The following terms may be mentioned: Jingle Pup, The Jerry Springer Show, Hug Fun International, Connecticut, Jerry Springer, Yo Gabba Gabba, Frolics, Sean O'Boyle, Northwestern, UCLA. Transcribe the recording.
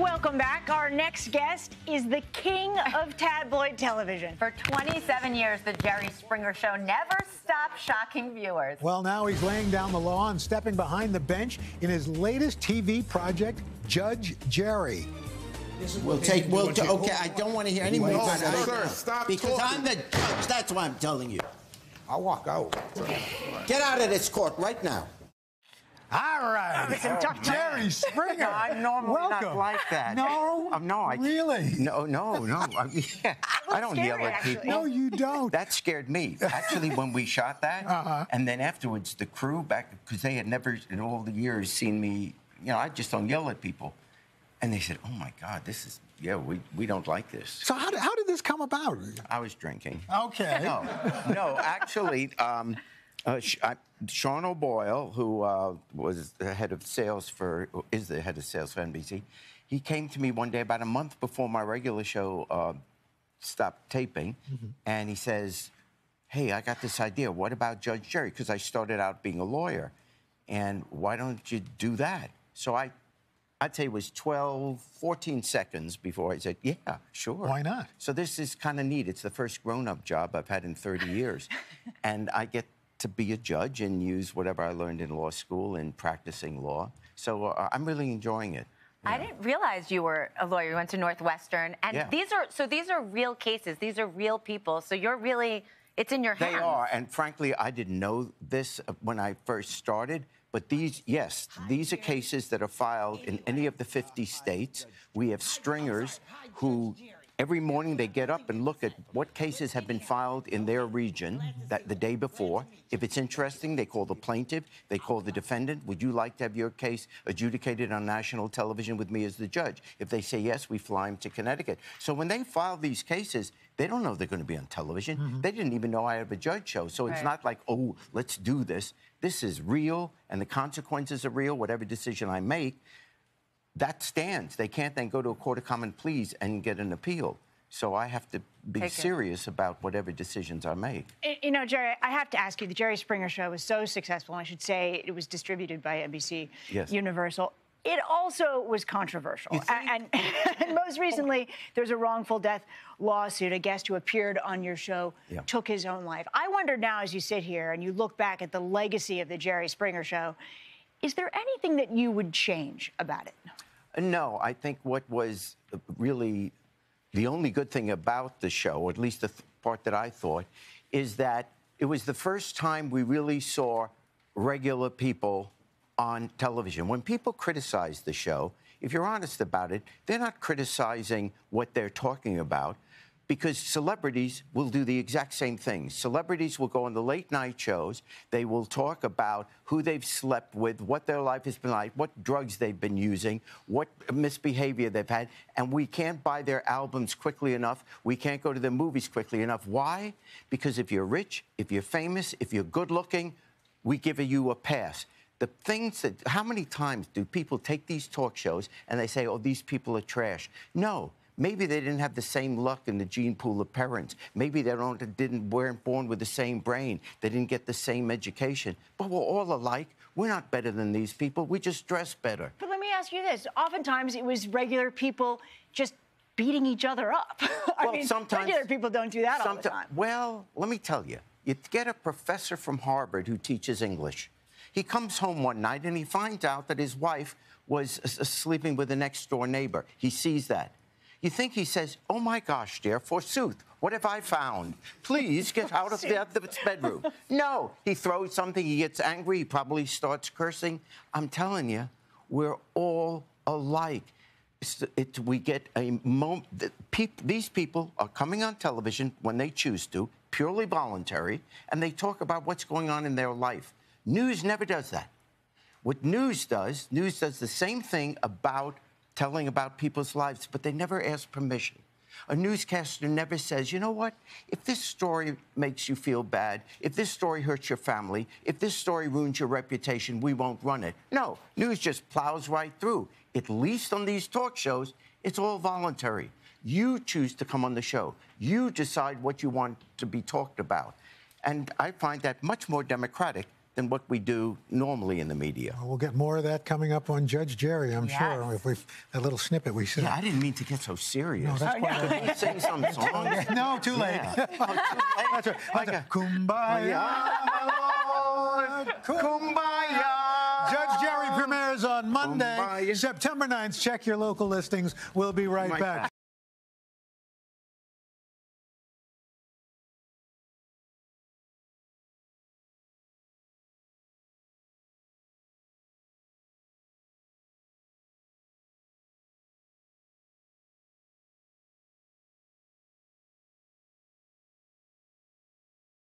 Welcome back. Our next guest is the king of tabloid television. For 27 years, The Jerry Springer Show never stopped shocking viewers. Well, now he's laying down the law and stepping behind the bench in his latest TV project, Judge Jerry. Okay, I don't want to hear any more. No, sir, stop because talking. I'm the judge. That's why I'm telling you. I'll walk out. Get out of this court right now. All right. Jerry Springer. I'm normally not like that. No. No, I really. No. I don't yell at people. No, you don't. That scared me. Actually, when we shot that, and then afterwards, the crew back, because they had never in all the years seen me, you know, I just don't yell at people. And they said, oh, my God, this is, we don't like this. So how did this come about? I was drinking. Okay. No, actually, Sean O'Boyle, who was the head of sales for, is the head of sales for NBC, he came to me one day about a month before my regular show stopped taping, and he says, hey, I got this idea. What about Judge Jerry? Because I started out being a lawyer, and why don't you do that? So I'd say it was 12, 14 seconds before I said, yeah, sure. Why not? So this is kind of neat. It's the first grown-up job I've had in 30 years, and I get to be a judge and use whatever I learned in law school and practicing law. So I'm really enjoying it. I didn't realize you were a lawyer. You went to Northwestern. And these are real cases. These are real people. So you're really, it's in your hands. They are. And frankly, I didn't know this when I first started. But these, yes, these are cases that are filed in any of the 50 states. We have stringers who... every morning they get up and look at what cases have been filed in their region that the day before. If it's interesting, they call the plaintiff, they call the defendant. Would you like to have your case adjudicated on national television with me as the judge? If they say yes, we fly them to Connecticut. So when they file these cases, they don't know they're going to be on television. They didn't even know I have a judge show. So it's not like, oh, let's do this. This is real, and the consequences are real, whatever decision I make. That stands. They can't then go to a court of common pleas and get an appeal. So I have to be serious about whatever decisions I make. You know, Jerry, I have to ask you, the Jerry Springer Show was so successful, and I should say it was distributed by NBC Universal. It also was controversial. And most recently, there's a wrongful death lawsuit. A guest who appeared on your show took his own life. I wonder now, as you sit here and you look back at the legacy of the Jerry Springer Show, is there anything that you would change about it? No, I think what was really the only good thing about the show, or at least the part that I thought, is that it was the first time we really saw regular people on television. When people criticize the show, if you're honest about it, they're not criticizing what they're talking about, because celebrities will do the exact same thing. Celebrities will go on the late-night shows. They will talk about who they've slept with, what their life has been like, what drugs they've been using, what misbehavior they've had. And we can't buy their albums quickly enough. We can't go to their movies quickly enough. Why? Because if you're rich, if you're famous, if you're good-looking, we give you a pass. The things that... how many times do people take these talk shows and they say, oh, these people are trash? No. Maybe they didn't have the same luck in the gene pool of parents. Maybe they weren't born with the same brain. They didn't get the same education. But we're all alike. We're not better than these people. We just dress better. But let me ask you this. Oftentimes, it was regular people just beating each other up. I mean, sometimes... regular people don't do that all the time. Well, let me tell you. You get a professor from Harvard who teaches English. He comes home one night, and he finds out that his wife was sleeping with a next-door neighbor. He sees that. You think he says, oh, my gosh, dear, forsooth, what have I found? Please get out of the bedroom. No, he throws something, he gets angry, he probably starts cursing. I'm telling you, we're all alike. We get a moment. These people are coming on television when they choose to, purely voluntary, and they talk about what's going on in their life. News never does that. What news does the same thing about telling about people's lives, but they never ask permission. A newscaster never says, you know what, if this story makes you feel bad, if this story hurts your family, if this story ruins your reputation, we won't run it. No, news just plows right through. At least on these talk shows, it's all voluntary. You choose to come on the show. You decide what you want to be talked about. And I find that much more democratic than what we do normally in the media. We'll get more of that coming up on Judge Jerry, I'm sure. If we've that little snippet we said. Yeah, I didn't mean to get so serious. No, that's quite sing some songs. No, too late. Yeah. Oh, too late. That's right. Like a, Kumbaya, Kumbaya. Judge Jerry premieres on Monday, September 9th. Check your local listings. We'll be right back.